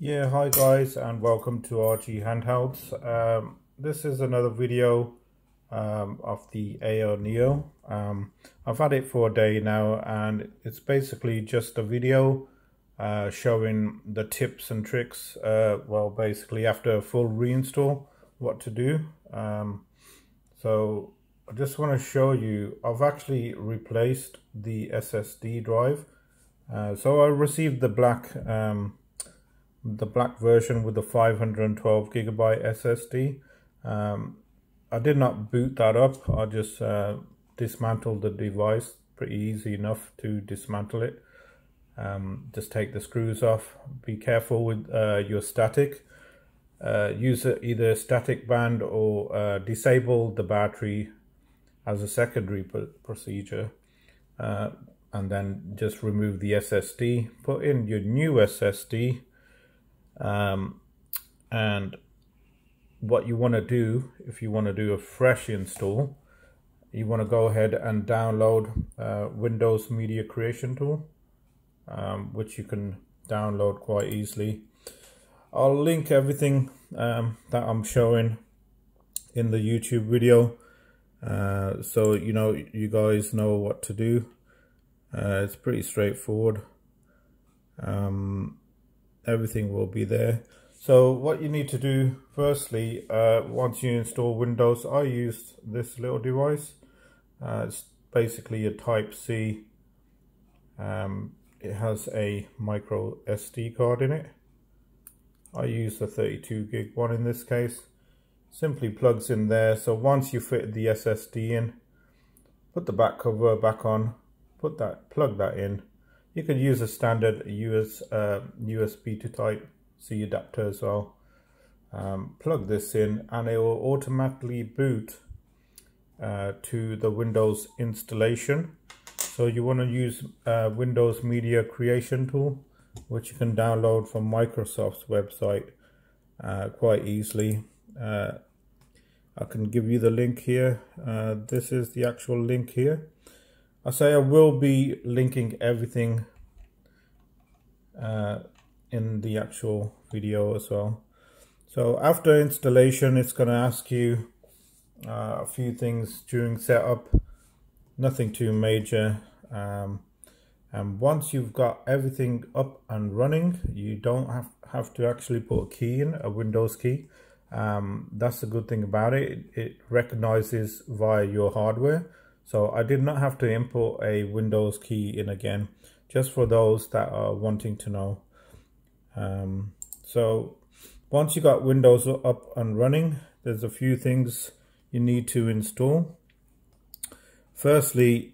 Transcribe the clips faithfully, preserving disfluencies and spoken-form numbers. Yeah, hi guys, and welcome to R G Handhelds. Um, this is another video um, of the Aya Neo. Um, I've had it for a day now, and it's basically just a video uh, showing the tips and tricks. Uh, well, basically after a full reinstall, what to do. Um, so I just want to show you. I've actually replaced the S S D drive. Uh, so I received the black. Um, the black version with the five hundred twelve gigabyte S S D. um, I did not boot that up. I just uh, dismantled the device. Pretty easy enough to dismantle it. Um, just take the screws off. Be careful with uh, your static. Uh, use either static band or uh, disable the battery as a secondary procedure, uh, and then just remove the S S D, put in your new S S D. Um, and what you want to do, if you want to do a fresh install, you want to go ahead and download uh, Windows Media Creation Tool, um, which you can download quite easily. I'll link everything um, that I'm showing in the YouTube video, uh, so you know, you guys know what to do. Uh, it's pretty straightforward. Um, Everything will be there. So what you need to do, firstly, uh, once you install Windows, I used this little device. Uh, it's basically a Type C. Um, it has a micro S D card in it. I use the thirty-two gig one in this case. Simply plugs in there. So once you fit the S S D in, put the back cover back on, put that, plug that in. You could use a standard U S, uh, U S B to Type C adapter as well. Um, plug this in and it will automatically boot uh, to the Windows installation. So you want to use uh, Windows Media Creation Tool, which you can download from Microsoft's website uh, quite easily. Uh, I can give you the link here. Uh, this is the actual link here. I say I will be linking everything uh, in the actual video as well. So after installation, it's going to ask you uh, a few things during setup. Nothing too major. Um, and once you've got everything up and running, you don't have, have to actually put a key in, a Windows key. Um, that's the good thing about it. It, it recognizes via your hardware. So I did not have to input a Windows key in again, just for those that are wanting to know. Um, so once you got Windows up and running, there's a few things you need to install. Firstly,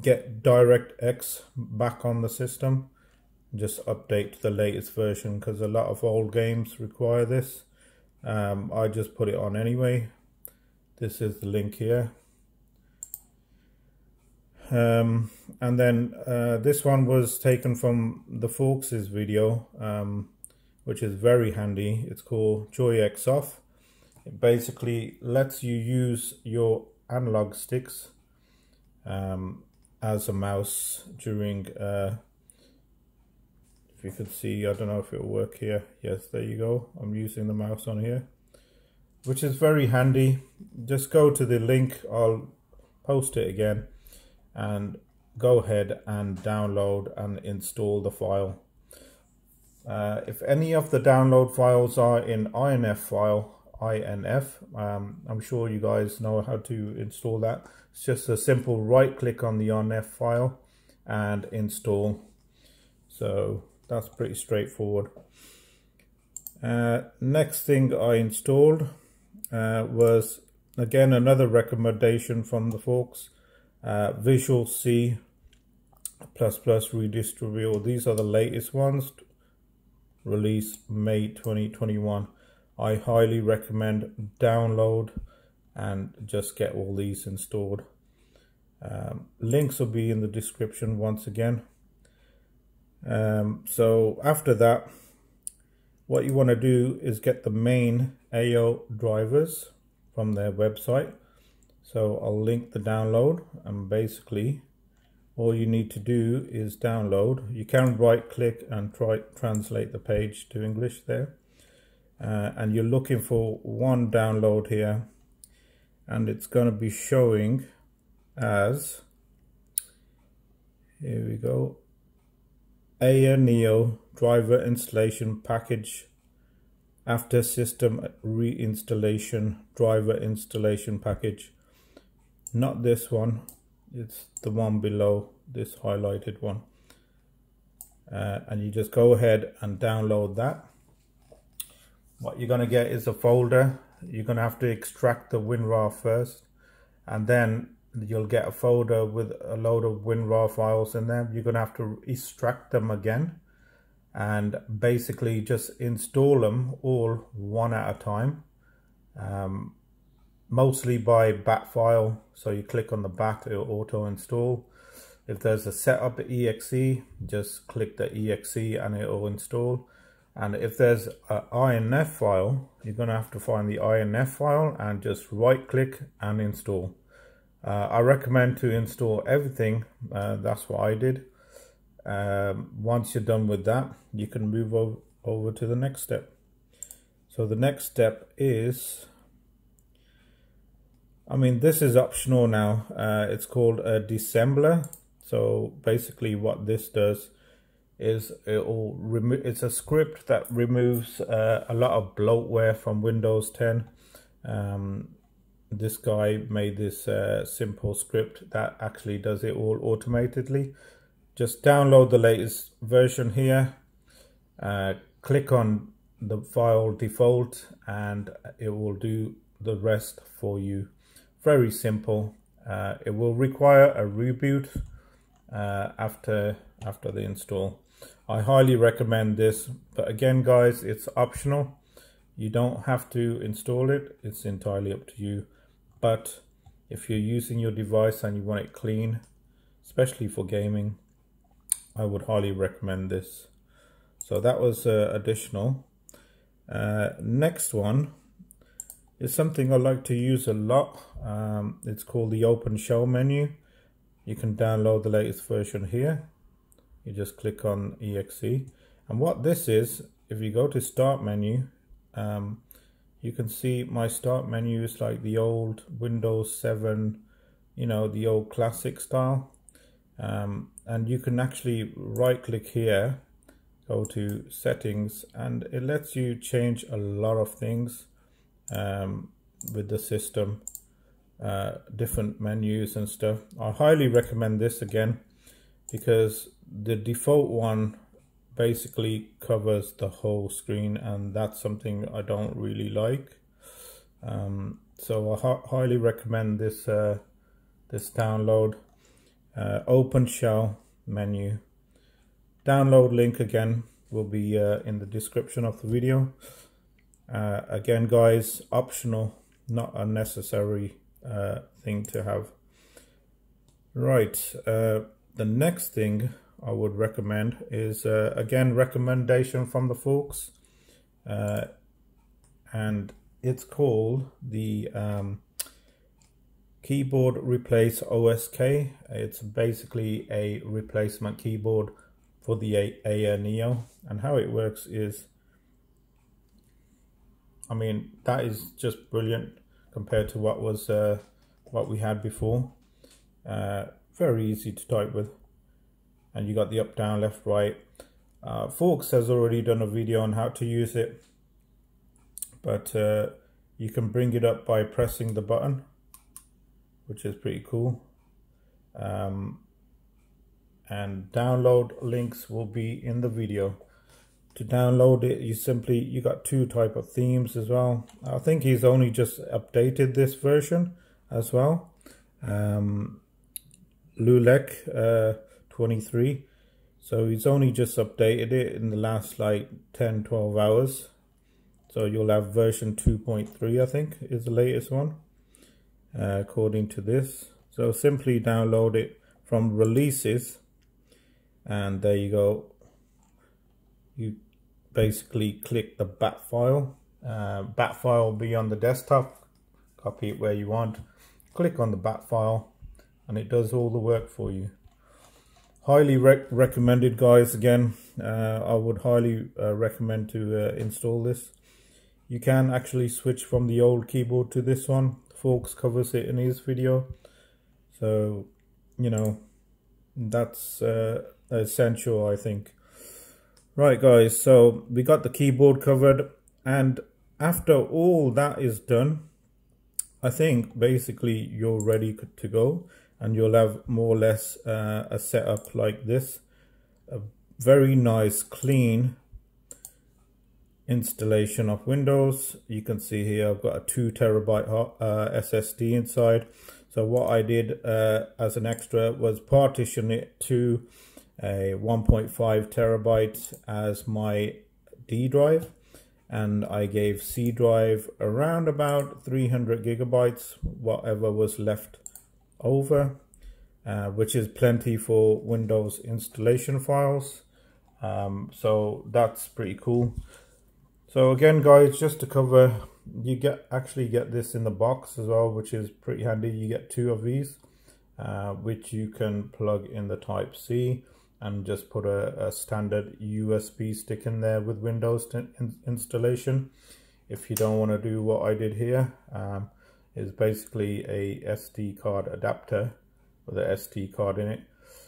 get DirectX back on the system. Just update to the latest version because a lot of old games require this. Um, I just put it on anyway. This is the link here. Um, and then uh, this one was taken from the Phawx's video, um, which is very handy. It's called JoyXOff. It basically lets you use your analog sticks um, as a mouse during, uh, if you could see, I don't know if it'll work here. Yes, there you go. I'm using the mouse on here, which is very handy. Just go to the link. I'll post it again. And go ahead and download and install the file. Uh, if any of the download files are in I N F file, I N F, um, I'm sure you guys know how to install that. It's just a simple right click on the I N F file and install. So that's pretty straightforward. Uh, next thing I installed uh, was, again, another recommendation from the Phawx. Uh, Visual C plus plus Redistributor. These are the latest ones, released May twenty twenty-one. I highly recommend download and just get all these installed. Um, links will be in the description once again. Um, so after that, what you want to do is get the main Aya drivers from their website. So I'll link the download, and basically all you need to do is download. You can right click and try translate the page to English there, uh, and you're looking for one download here, and it's going to be showing as, here we go, Aya Neo driver installation package after system reinstallation driver installation package. Not this one, it's the one below this highlighted one, uh, and you just go ahead and download that. What you're going to get is a folder. You're going to have to extract the WinRAR first, and then you'll get a folder with a load of WinRAR files in there. You're going to have to extract them again and basically just install them all one at a time, um, mostly by bat file. So you click on the bat, it'll auto install. If there's a setup E X E, just click the E X E and it'll install. And if there's an I N F file, you're going to have to find the I N F file and just right click and install. Uh, I recommend to install everything. Uh, that's what I did. Um, once you're done with that, you can move over, over to the next step. So the next step is, I mean, this is optional now. Uh, it's called a disassembler. So basically what this does is it'll remove, it's a script that removes uh, a lot of bloatware from Windows ten. Um, this guy made this uh, simple script that actually does it all automatically. Just download the latest version here, uh, click on the file default, and it will do the rest for you. Very simple. Uh, it will require a reboot uh, after after the install. I highly recommend this, but again guys, it's optional. You don't have to install it, it's entirely up to you. But if you're using your device and you want it clean, especially for gaming, I would highly recommend this. So that was uh, additional. Uh, next one is something I like to use a lot. Um, it's called the Open Shell Menu. You can download the latest version here. You just click on E X E. And what this is, if you go to Start Menu, um, you can see my Start Menu is like the old Windows seven, you know, the old classic style. Um, and you can actually right click here, go to Settings, and it lets you change a lot of things um, with the system, uh, different menus and stuff. I highly recommend this again, because the default one basically covers the whole screen, and that's something I don't really like. Um, so I highly recommend this uh, this download, uh, Open Shell Menu. Download link again will be uh, in the description of the video. Uh, again guys, optional, not a necessary uh, thing to have. Right. Uh, The next thing I would recommend is, uh, again, recommendation from the Phawx, uh, and it's called the um, Keyboard Replace O S K. It's basically a replacement keyboard for the Aya Neo, and how it works is, I mean, that is just brilliant compared to what was uh, what we had before. Uh, Very easy to type with, and you got the up, down, left, right. Uh, Phawx has already done a video on how to use it, but uh, you can bring it up by pressing the button, which is pretty cool. Um, and download links will be in the video. To download it, you simply you got two type of themes as well. I think he's only just updated this version as well. Um, Lulech uh, twenty-three, so he's only just updated it in the last like ten twelve hours, so you'll have version two point three, I think, is the latest one, uh, according to this. So simply download it from releases, and there you go. You basically click the bat file, uh, bat file will be on the desktop, copy it where you want, click on the bat file, and it does all the work for you. highly rec recommended, guys. Again, uh, I would highly uh, recommend to uh, install this. You can actually switch from the old keyboard to this one. Phawx covers it in his video, so you know that's uh, essential, I think. Right, guys, so we got the keyboard covered, and after all that is done, I think basically you're ready to go, and you'll have more or less uh, a setup like this. A very nice clean installation of Windows. You can see here I've got a two terabyte uh, S S D inside. So what I did uh, as an extra was partition it to a one point five terabyte as my D drive, and I gave C drive around about three hundred gigabytes, whatever was left over, uh, which is plenty for Windows installation files. Um, so that's pretty cool. So again, guys, just to cover, you get actually get this in the box as well, which is pretty handy. You get two of these, uh, which you can plug in the Type C and just put a, a standard U S B stick in there with Windows in installation. If you don't want to do what I did here, um, is basically a S D card adapter with an S D card in it.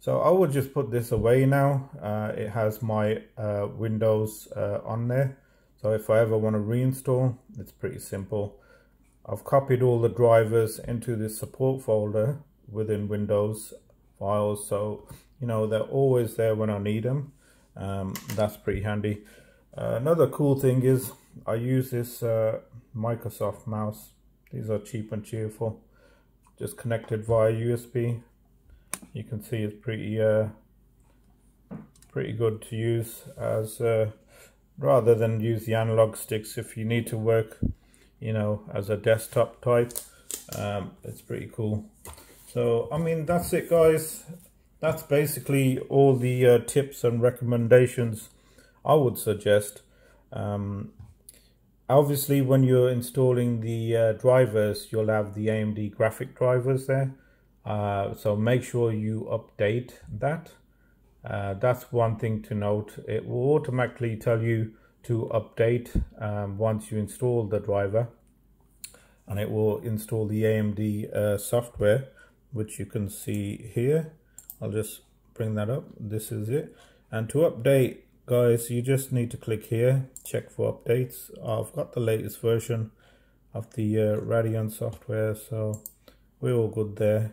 So I will just put this away now. Uh, it has my uh, Windows uh, on there. So if I ever want to reinstall, it's pretty simple. I've copied all the drivers into this support folder within Windows files, so you know they're always there when I need them. Um, that's pretty handy. Uh, another cool thing is I use this uh, Microsoft mouse. These are cheap and cheerful, just connected via U S B. You can see it's pretty uh, pretty good to use, as uh, rather than use the analog sticks if you need to work, you know, as a desktop type. Um, it's pretty cool. So I mean, that's it, guys. That's basically all the uh, tips and recommendations I would suggest. Um, obviously, when you're installing the uh, drivers, you'll have the A M D graphic drivers there, uh, so make sure you update that. Uh, that's one thing to note. It will automatically tell you to update um, once you install the driver, and it will install the A M D uh, software, which you can see here. I'll just bring that up. This is it. And to update, guys, you just need to click here, check for updates. I've got the latest version of the uh, Radeon software, so we're all good there.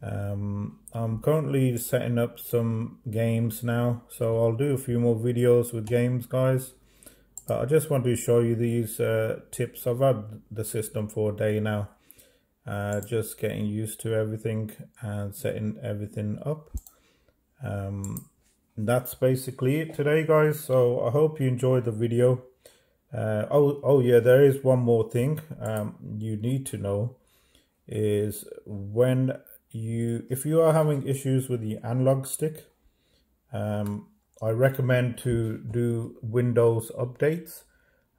Um, I'm currently setting up some games now, so I'll do a few more videos with games, guys. But I just want to show you these uh, tips. I've had the system for a day now, uh, just getting used to everything and setting everything up. Um, that's basically it today, guys. So I hope you enjoyed the video. Uh, oh, oh yeah, there is one more thing um, you need to know is when You, if you are having issues with the analog stick, um, I recommend to do Windows updates.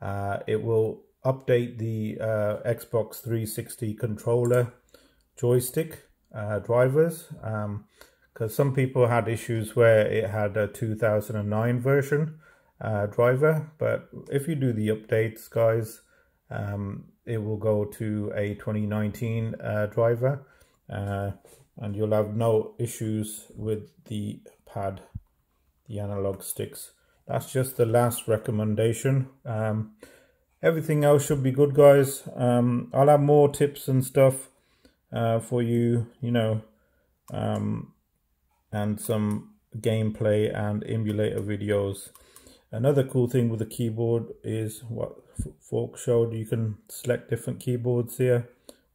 Uh, it will update the uh, Xbox three sixty controller joystick uh, drivers, because um, some people had issues where it had a two thousand nine version uh, driver. But if you do the updates, guys, um, it will go to a twenty nineteen uh, driver. Uh, and you'll have no issues with the pad, the analog sticks. That's just the last recommendation. Um, everything else should be good, guys. Um, I'll have more tips and stuff uh, for you, you know, um, and some gameplay and emulator videos. Another cool thing with the keyboard is what Phawx showed. You can select different keyboards here,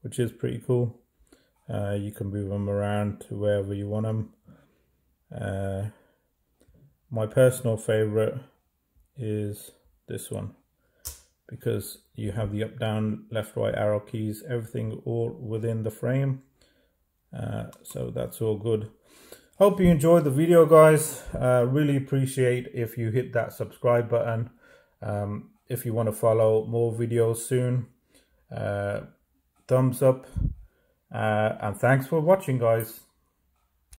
which is pretty cool. Uh, you can move them around to wherever you want them. Uh, my personal favorite is this one, because you have the up, down, left, right arrow keys, everything all within the frame. Uh, so that's all good. Hope you enjoyed the video, guys. Uh, really appreciate if you hit that subscribe button. Um, if you want to follow more videos soon, uh, thumbs up. Uh, and thanks for watching, guys.